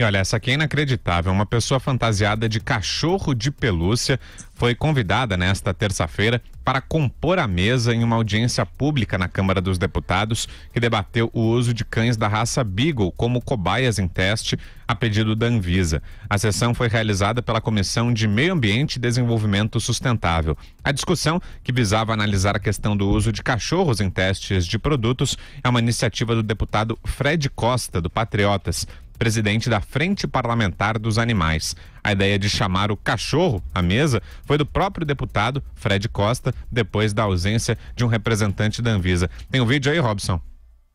E olha, essa aqui é inacreditável. Uma pessoa fantasiada de cachorro de pelúcia foi convidada nesta terça-feira para compor a mesa em uma audiência pública na Câmara dos Deputados, que debateu o uso de cães da raça Beagle como cobaias em teste a pedido da Anvisa. A sessão foi realizada pela Comissão de Meio Ambiente e Desenvolvimento Sustentável. A discussão, que visava analisar a questão do uso de cachorros em testes de produtos, é uma iniciativa do deputado Fred Costa, do Patriotas, presidente da Frente Parlamentar dos Animais. A ideia de chamar o cachorro à mesa foi do próprio deputado Fred Costa, depois da ausência de um representante da Anvisa. Tem um vídeo aí, Robson?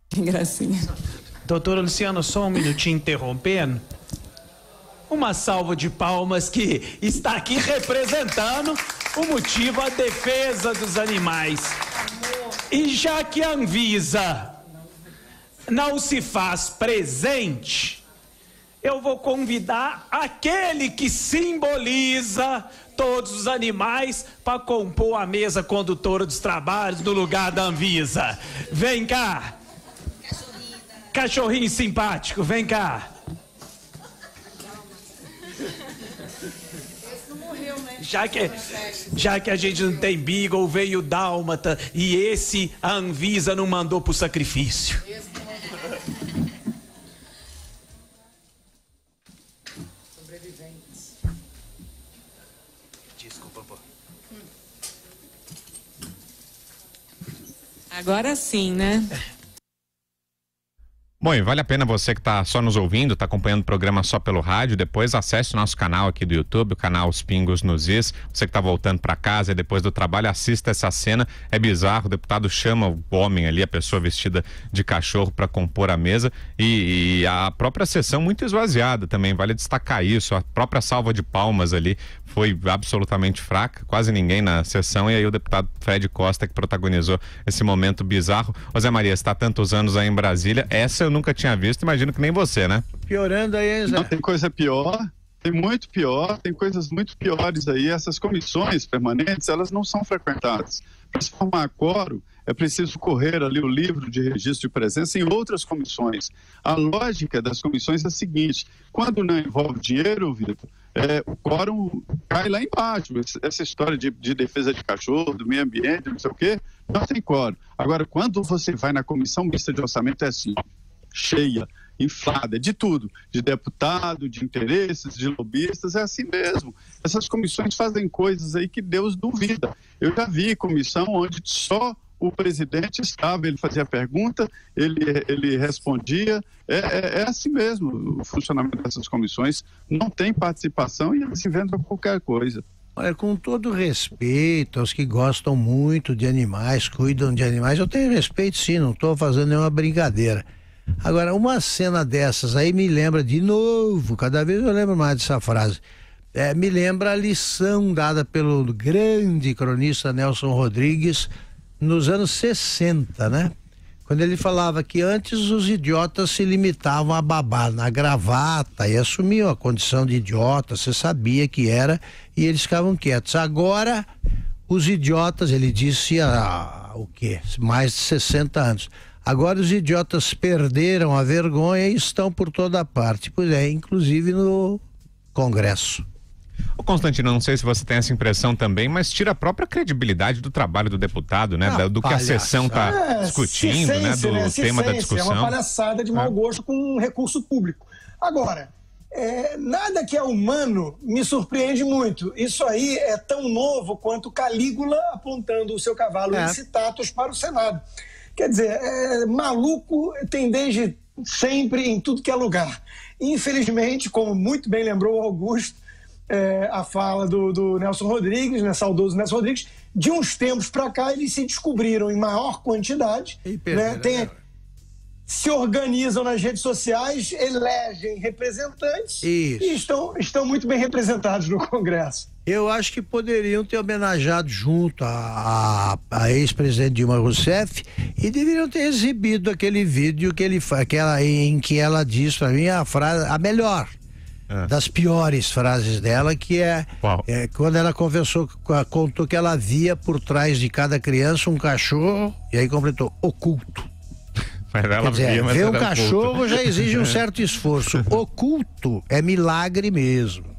Que gracinha. Doutor Luciano, só um minutinho interrompendo. Uma salva de palmas que está aqui representando o motivo, a defesa dos animais. E já que a Anvisa não se faz presente, eu vou convidar aquele que simboliza todos os animais para compor a mesa condutora dos trabalhos no lugar da Anvisa. Vem cá. Cachorrinho simpático, vem cá. Esse não morreu, né? Já que a gente não tem Beagle, veio o dálmata e esse a Anvisa não mandou pro sacrifício. Desculpa, pô. Agora sim, né? Bom, e vale a pena você que está só nos ouvindo, está acompanhando o programa só pelo rádio, depois acesse o nosso canal aqui do YouTube, o canal Os Pingos nos Is. Você que está voltando para casa e depois do trabalho, assista essa cena. É bizarro, o deputado chama o homem ali, a pessoa vestida de cachorro, para compor a mesa. E a própria sessão muito esvaziada também, vale destacar isso. A própria salva de palmas ali foi absolutamente fraca, quase ninguém na sessão. E aí o deputado Fred Costa que protagonizou esse momento bizarro. José Maria, está há tantos anos aí em Brasília, essa eu nunca tinha visto, imagino que nem você, né? Piorando aí, hein, Zé? Não, tem coisa pior, tem muito pior, tem coisas muito piores aí. Essas comissões permanentes, elas não são frequentadas. Para se formar quórum, é preciso correr ali o livro de registro de presença em outras comissões. A lógica das comissões é a seguinte: quando não envolve dinheiro, Vitor, o quórum cai lá embaixo. Essa história de defesa de cachorro, do meio ambiente, não sei o quê, não tem quórum. Agora, quando você vai na comissão mista de orçamento, é assim, cheia, inflada, de tudo, de deputado, de interesses, de lobistas, é assim mesmo. Essas comissões fazem coisas aí que Deus duvida. Eu já vi comissão onde só o presidente estava, ele fazia pergunta, ele respondia, é assim mesmo o funcionamento dessas comissões, não tem participação e eles inventam qualquer coisa. Olha, com todo respeito aos que gostam muito de animais, cuidam de animais, eu tenho respeito sim, não estou fazendo nenhuma brincadeira. Agora, uma cena dessas aí me lembra de novo, cada vez eu lembro mais dessa frase, me lembra a lição dada pelo grande cronista Nelson Rodrigues nos anos 60, né? Quando ele falava que antes os idiotas se limitavam a babar na gravata e assumiam a condição de idiota, você sabia que era, e eles ficavam quietos. Agora, os idiotas, ele disse há o quê? Mais de 60 anos. Agora os idiotas perderam a vergonha e estão por toda parte, pois é, inclusive no Congresso. Ô Constantino, não sei se você tem essa impressão também, mas tira a própria credibilidade do trabalho do deputado, né? Do que a sessão está discutindo, né? Do tema da discussão. É uma palhaçada de mau gosto com um recurso público. Agora, nada que é humano me surpreende muito. Isso aí é tão novo quanto Calígula apontando o seu cavalo Incitatus para o Senado. Quer dizer, maluco tem desde sempre em tudo que é lugar. Infelizmente, como muito bem lembrou o Augusto, a fala do Nelson Rodrigues, né, saudoso Nelson Rodrigues, de uns tempos para cá eles se descobriram em maior quantidade, né, se organizam nas redes sociais, elegem representantes. Isso. E estão muito bem representados no Congresso. Eu acho que poderiam ter homenageado junto a ex-presidente Dilma Rousseff e deveriam ter exibido aquele vídeo que em que ela diz para mim a frase, a melhor das piores frases dela, que é quando ela contou que ela via por trás de cada criança um cachorro e aí completou oculto. Mas ela vê um cachorro já exige um certo esforço. Oculto é milagre mesmo.